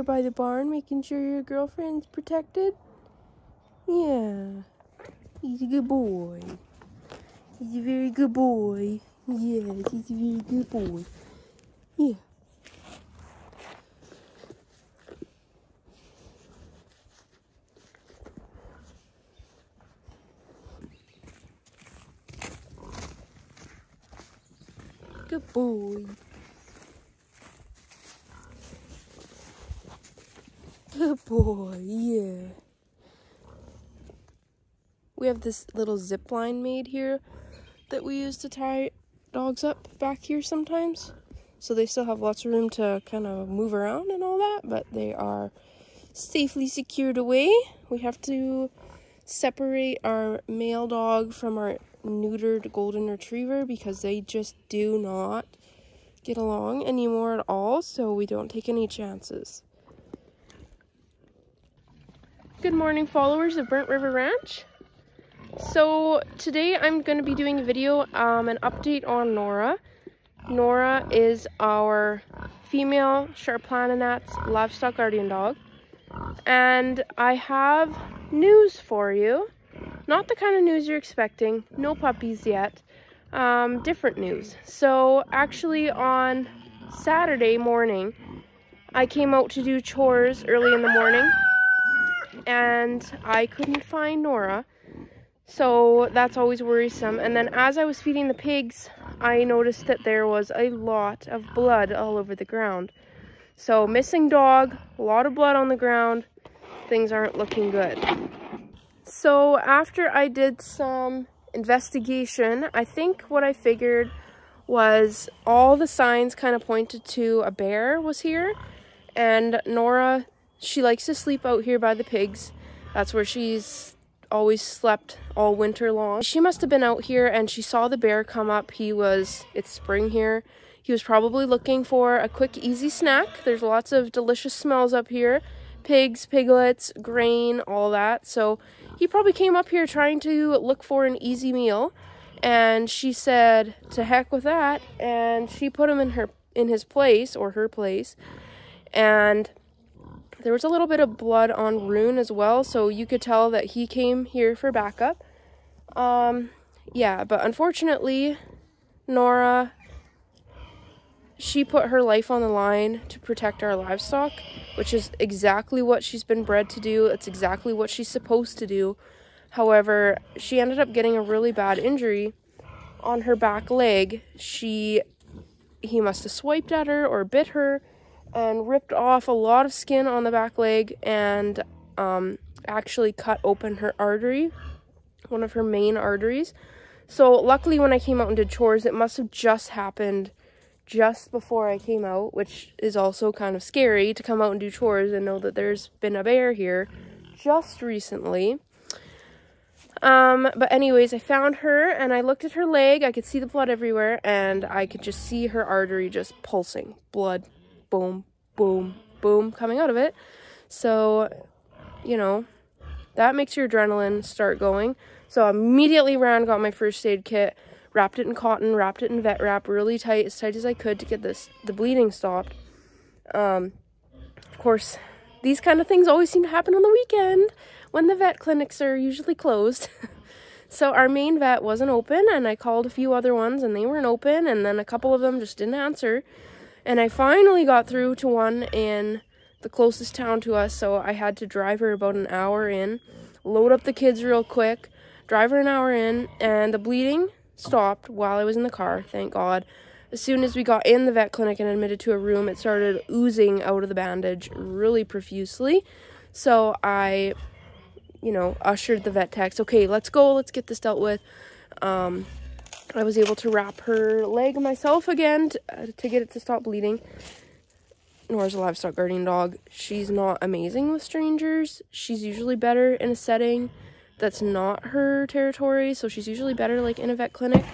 here by the barn, making sure your girlfriend's protected? Yeah. He's a good boy. He's a very good boy. Yes, he's a very good boy. Yeah. Good boy. Good boy, yeah. We have this little zip line made here that we use to tie dogs up back here sometimes. So they still have lots of room to kind of move around and all that, but they are safely secured away. We have to separate our male dog from our neutered golden retriever because they just do not get along anymore at all, so we don't take any chances. Good morning, followers of Burnt River Ranch. So today I'm going to be doing a video, an update on Nora. Nora is our female Sharplaninac livestock guardian dog, and I have news for you. Not the kind of news you're expecting. No puppies yet. Different news. So actually on Saturday morning, I came out to do chores early in the morning and I couldn't find Nora. So that's always worrisome. And then as I was feeding the pigs, I noticed that there was a lot of blood all over the ground. So missing dog, a lot of blood on the ground. Things aren't looking good. So after I did some investigation, I think what I figured was all the signs kind of pointed to a bear was here. And Nora, she likes to sleep out here by the pigs. That's where she's always slept all winter long. She must have been out here and she saw the bear come up. It's spring here. He was probably looking for a quick, easy snack. There's lots of delicious smells up here. Pigs, piglets, grain, all that. So he probably came up here trying to look for an easy meal, and she said to heck with that, and she put him in her place, and there was a little bit of blood on Rune as well, so you could tell that he came here for backup. Yeah, but unfortunately Nora, she put her life on the line to protect our livestock, which is exactly what she's been bred to do. It's exactly what she's supposed to do. However, she ended up getting a really bad injury on her back leg. He must have swiped at her or bit her and ripped off a lot of skin on the back leg and actually cut open her artery, one of her main arteries. So luckily when I came out and did chores, it must have just happened just before I came out, which is also kind of scary to come out and do chores and know that there's been a bear here just recently. But anyways, I found her and I looked at her leg. I could see the blood everywhere and I could just see her artery just pulsing. Blood, boom, boom, boom, coming out of it. So, you know, that makes your adrenaline start going. So I immediately ran, got my first aid kit. Wrapped it in cotton, wrapped it in vet wrap really tight as I could to get the bleeding stopped. Of course, these kind of things always seem to happen on the weekend when the vet clinics are usually closed. So our main vet wasn't open, and I called a few other ones and they weren't open, and then a couple of them just didn't answer. And I finally got through to one in the closest town to us, so I had to drive her about an hour in, load up the kids real quick, drive her an hour in, and the bleeding stopped while I was in the car, thank God. As soon as we got in the vet clinic and admitted to a room, it started oozing out of the bandage really profusely. So I, you know, ushered the vet techs, okay, let's go, let's get this dealt with. I was able to wrap her leg myself again to get it to stop bleeding. Nora's a livestock guardian dog. She's not amazing with strangers. She's usually better in a setting that's not her territory, so she's usually better like in a vet clinic,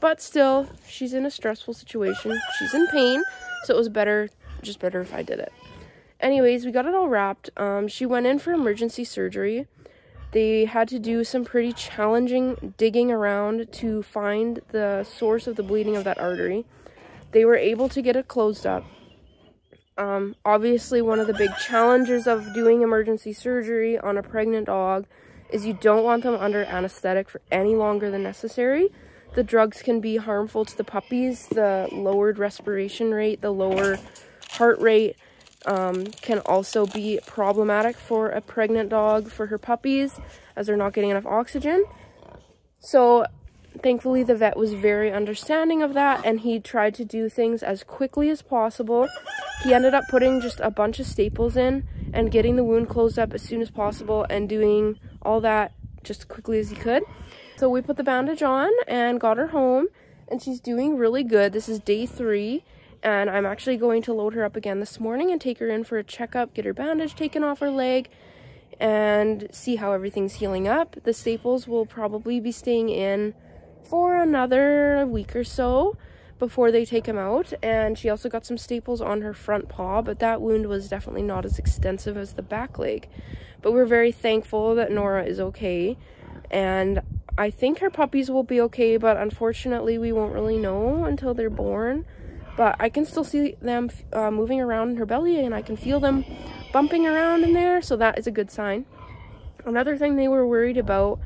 but still she's in a stressful situation, she's in pain, so it was better if I did it. Anyways, we got it all wrapped. She went in for emergency surgery. They had to do some pretty challenging digging around to find the source of the bleeding of that artery. They were able to get it closed up, Obviously, one of the big challenges of doing emergency surgery on a pregnant dog is you don't want them under anesthetic for any longer than necessary. The drugs can be harmful to the puppies. The lowered respiration rate, the lower heart rate can also be problematic for a pregnant dog, for her puppies, as they're not getting enough oxygen. So thankfully the vet was very understanding of that, and he tried to do things as quickly as possible. He ended up putting just a bunch of staples in and getting the wound closed up as soon as possible and doing all that just as quickly as he could. So we put the bandage on and got her home, and she's doing really good. This is day 3, and I'm actually going to load her up again this morning and take her in for a checkup, get her bandage taken off her leg, and see how everything's healing up. The staples will probably be staying in for another week or so before they take him out. And she also got some staples on her front paw, but that wound was definitely not as extensive as the back leg. But we're very thankful that Nora is okay, and I think her puppies will be okay, but unfortunately we won't really know until they're born. But I can still see them moving around in her belly, and I can feel them bumping around in there, so that is a good sign. Another thing they were worried about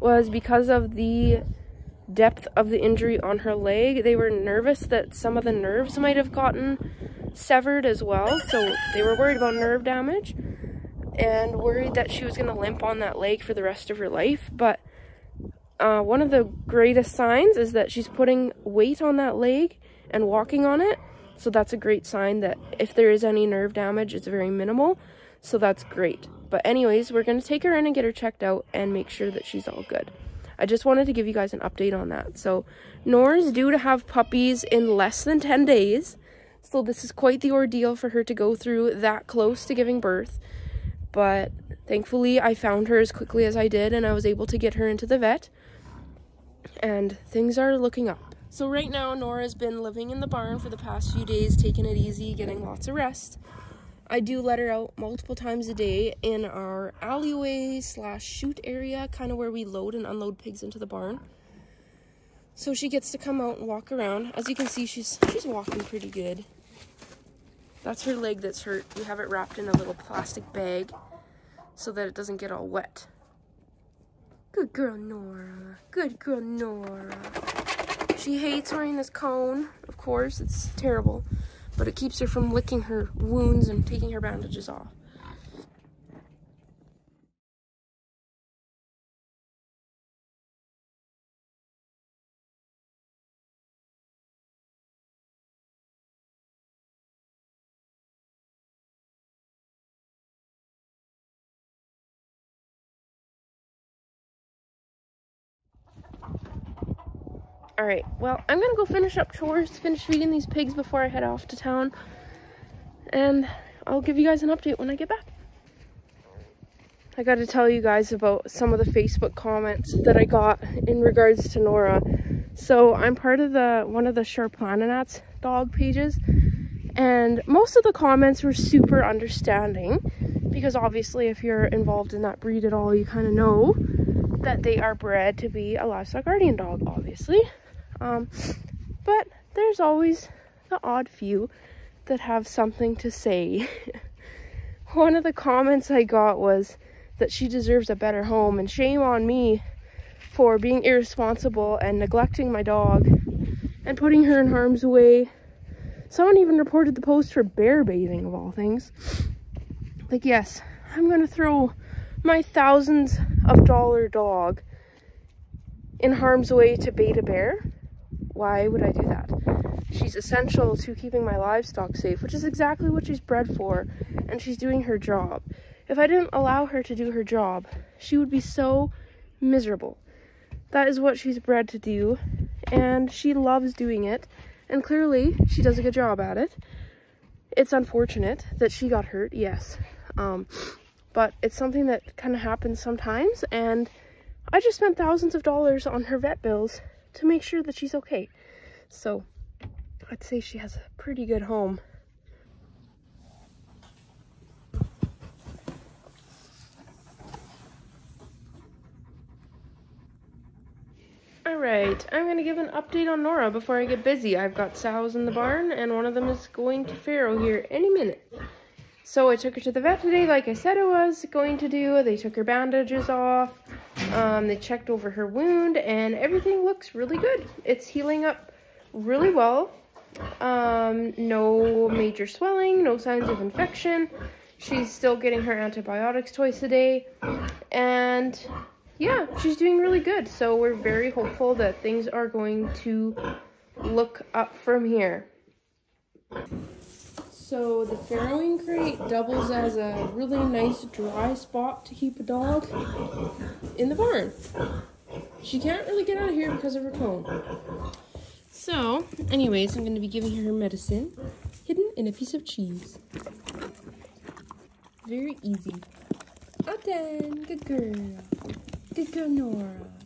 was, because of the depth of the injury on her leg, they were nervous that some of the nerves might have gotten severed as well, so they were worried about nerve damage and worried that she was going to limp on that leg for the rest of her life. But one of the greatest signs is that she's putting weight on that leg and walking on it, so that's a great sign that if there is any nerve damage, it's very minimal, so that's great. But anyways, we're going to take her in and get her checked out and make sure that she's all good. I just wanted to give you guys an update on that. So Nora's due to have puppies in less than 10 days. So this is quite the ordeal for her to go through that close to giving birth. But thankfully I found her as quickly as I did, and I was able to get her into the vet, and things are looking up. So right now Nora's been living in the barn for the past few days, taking it easy, getting lots of rest. I do let her out multiple times a day in our alleyway / chute area, kind of where we load and unload pigs into the barn. So she gets to come out and walk around. As you can see, she's walking pretty good. That's her leg that's hurt. We have it wrapped in a little plastic bag so that it doesn't get all wet. Good girl, Nora. Good girl, Nora. She hates wearing this cone. Of course, it's terrible, but it keeps her from licking her wounds and taking her bandages off. Alright, well, I'm gonna go finish up chores, finish feeding these pigs before I head off to town, and I'll give you guys an update when I get back. I gotta tell you guys about some of the Facebook comments that I got in regards to Nora. So I'm part of one of the Sharplaninac dog pages, and most of the comments were super understanding, because obviously if you're involved in that breed at all, you kind of know that they are bred to be a livestock guardian dog, obviously. But there's always the odd few that have something to say. One of the comments I got was that she deserves a better home, and shame on me for being irresponsible and neglecting my dog and putting her in harm's way. Someone even reported the post for bear baiting, of all things. Like, yes, I'm gonna throw my thousands of dollar dog in harm's way to bait a bear? Why would I do that? She's essential to keeping my livestock safe, which is exactly what she's bred for, and she's doing her job. If I didn't allow her to do her job, she would be so miserable. That is what she's bred to do, and she loves doing it, and clearly she does a good job at it. It's unfortunate that she got hurt, yes, but it's something that kind of happens sometimes, and I just spent thousands of dollars on her vet bills to make sure that she's okay. So I'd say she has a pretty good home. Alright, I'm going to give an update on Nora before I get busy. I've got sows in the barn, and one of them is going to farrow here any minute. So I took her to the vet today, like I said I was going to do. They took her bandages off. They checked over her wound, and everything looks really good. It's healing up really well. No major swelling, no signs of infection. She's still getting her antibiotics twice a day. And yeah, she's doing really good. So we're very hopeful that things are going to look up from here. So the farrowing crate doubles as a really nice dry spot to keep a dog in the barn. She can't really get out of here because of her cone. So anyways, I'm going to be giving her medicine hidden in a piece of cheese. Very easy. All done. Good girl. Good girl, Nora.